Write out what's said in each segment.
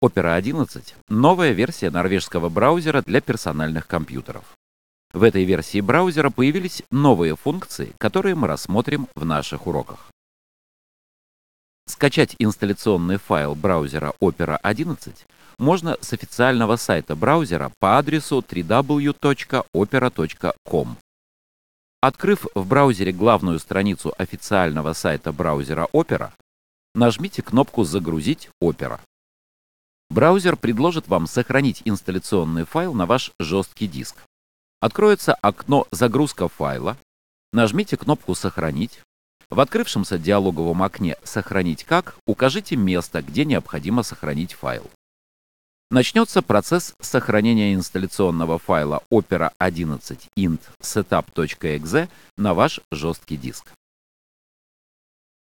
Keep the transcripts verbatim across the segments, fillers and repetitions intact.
Опера одиннадцать — новая версия норвежского браузера для персональных компьютеров. В этой версии браузера появились новые функции, которые мы рассмотрим в наших уроках. Скачать инсталляционный файл браузера Опера одиннадцать можно с официального сайта браузера по адресу дабл ю дабл ю дабл ю точка опера точка ком. Открыв в браузере главную страницу официального сайта браузера Opera, нажмите кнопку «Загрузить Opera». Браузер предложит вам сохранить инсталляционный файл на ваш жесткий диск. Откроется окно «Загрузка файла», нажмите кнопку «Сохранить». В открывшемся диалоговом окне «Сохранить как» укажите место, где необходимо сохранить файл. Начнется процесс сохранения инсталляционного файла Opera одиннадцать int setup точка экзе на ваш жесткий диск.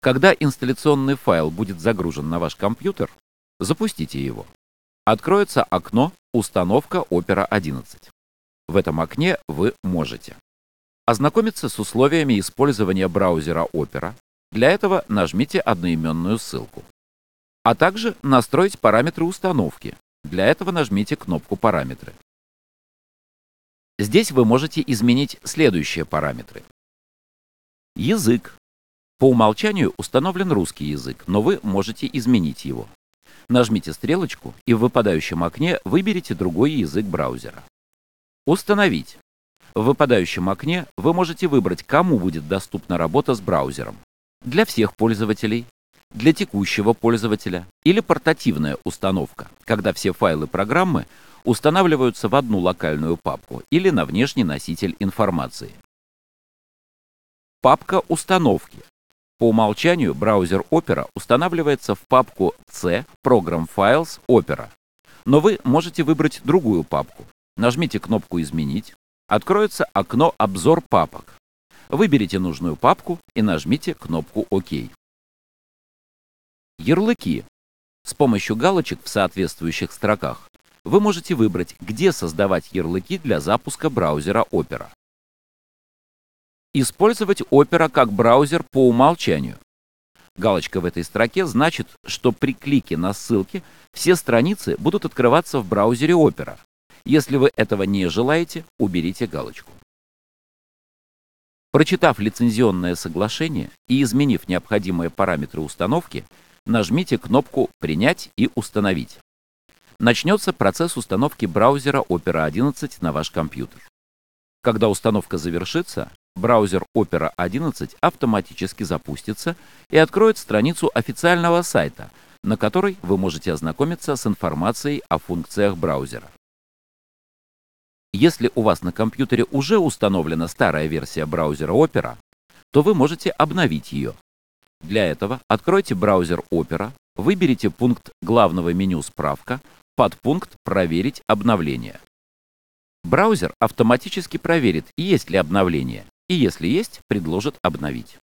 Когда инсталляционный файл будет загружен на ваш компьютер, запустите его. Откроется окно «Установка Opera одиннадцать». В этом окне вы можете ознакомиться с условиями использования браузера Opera. Для этого нажмите одноименную ссылку. А также настроить параметры установки. Для этого нажмите кнопку «Параметры». Здесь вы можете изменить следующие параметры. Язык. По умолчанию установлен русский язык, но вы можете изменить его. Нажмите стрелочку и в выпадающем окне выберите другой язык браузера. Установить. В выпадающем окне вы можете выбрать, кому будет доступна работа с браузером. Для всех пользователей, для текущего пользователя или портативная установка, когда все файлы программы устанавливаются в одну локальную папку или на внешний носитель информации. Папка установки. По умолчанию браузер Opera устанавливается в папку C Program Files Opera, но вы можете выбрать другую папку. Нажмите кнопку «Изменить», откроется окно «Обзор папок». Выберите нужную папку и нажмите кнопку «ОК». Ярлыки. С помощью галочек в соответствующих строках вы можете выбрать, где создавать ярлыки для запуска браузера Opera. Использовать Opera как браузер по умолчанию. Галочка в этой строке значит, что при клике на ссылки все страницы будут открываться в браузере Opera. Если вы этого не желаете, уберите галочку. Прочитав лицензионное соглашение и изменив необходимые параметры установки, нажмите кнопку «Принять» и «Установить». Начнется процесс установки браузера Opera одиннадцать на ваш компьютер. Когда установка завершится, браузер Opera одиннадцать автоматически запустится и откроет страницу официального сайта, на которой вы можете ознакомиться с информацией о функциях браузера. Если у вас на компьютере уже установлена старая версия браузера Opera, то вы можете обновить ее. Для этого откройте браузер Opera, выберите пункт главного меню «Справка», подпункт «Проверить обновление». Браузер автоматически проверит, есть ли обновление, и если есть, предложит обновить.